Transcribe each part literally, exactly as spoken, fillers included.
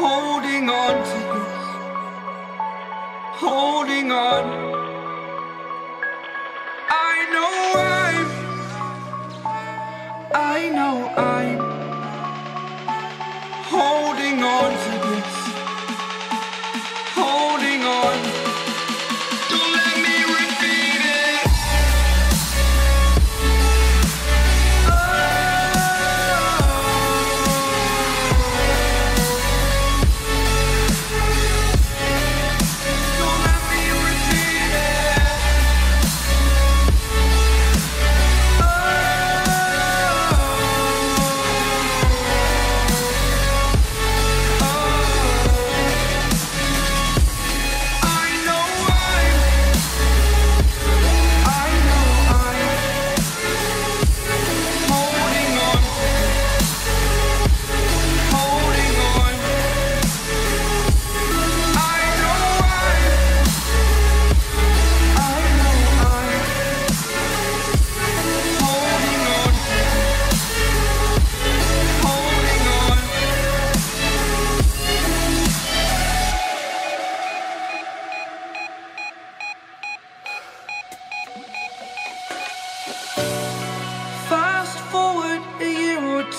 holding on to this, holding on. I know I'm, I know I'm holding on to this, holding on. Don't let me repeat it.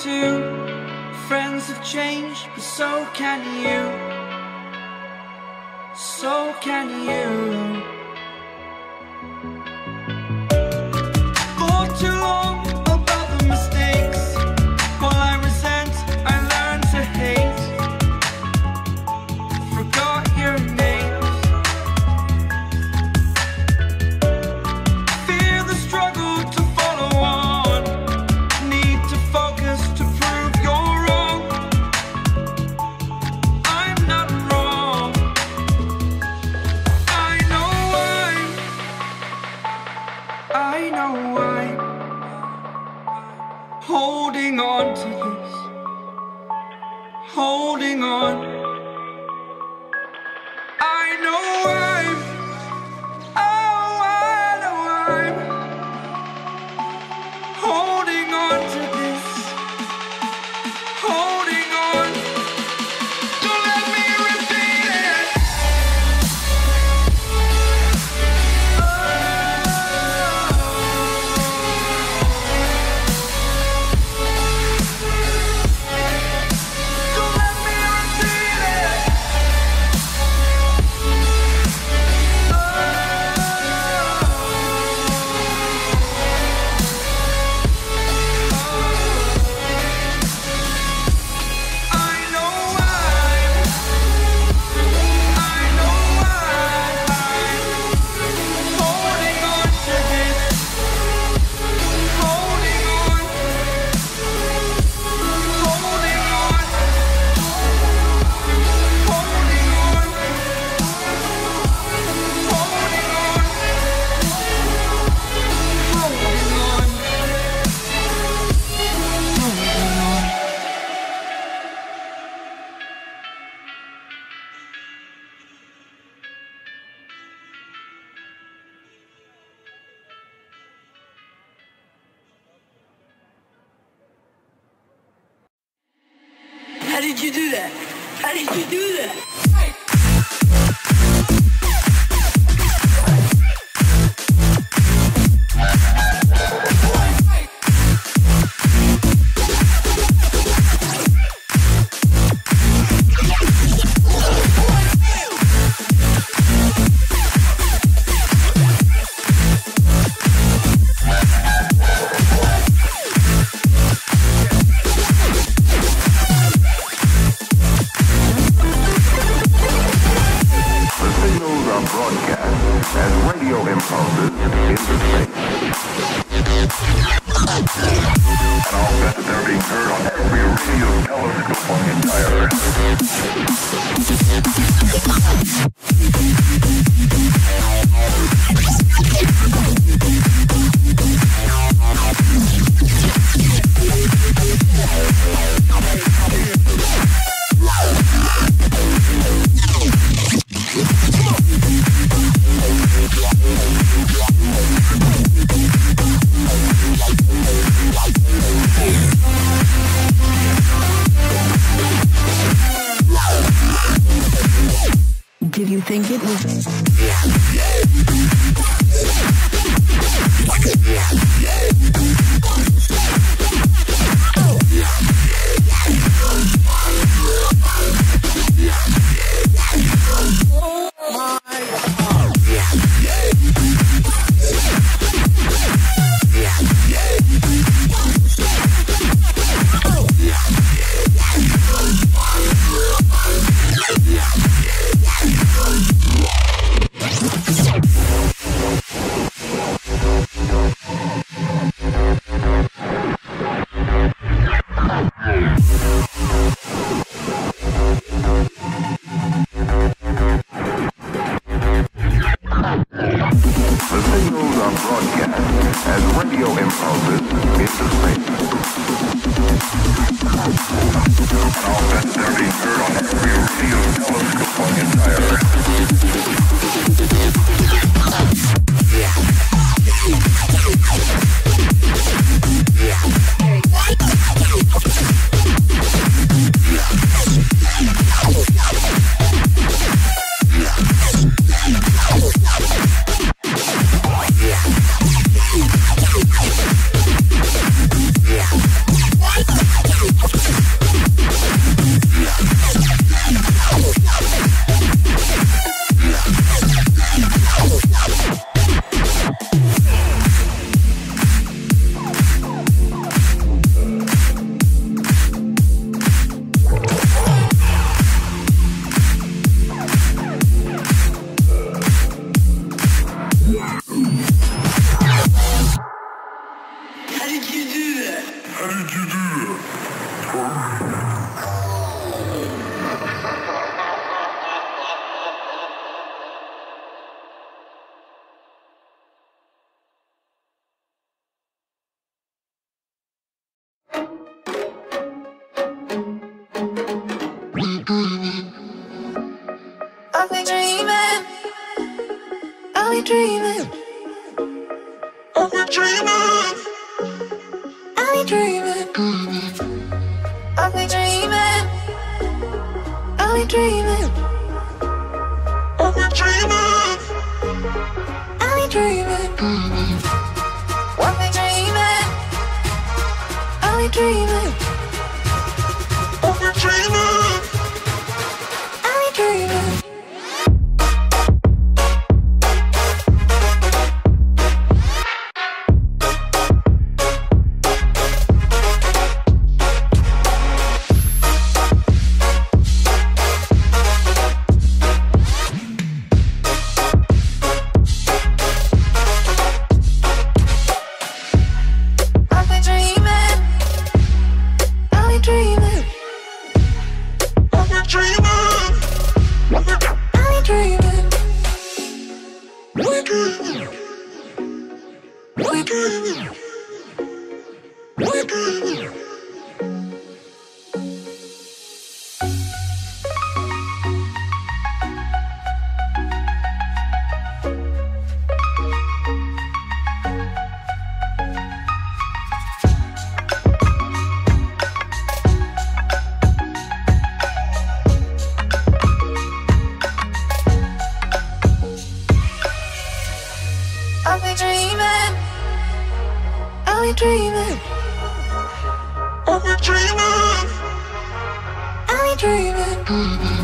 Two friends have changed, but so can you, so can you. For too long about the mistakes, all I resent, I learned to hate. Forgot your names. Fear the struggle to follow on. I know I'm holding on to this, holding on. I know I'm, oh, I know I'm holding on to this, holding on. Don't let me repeat it. How did you do that? How did you do that? Broadcast as radio impulses into space. And all that they're being heard on every radio telescope on the entire earth. think it was. Oh my. Dreaming, are we dreaming?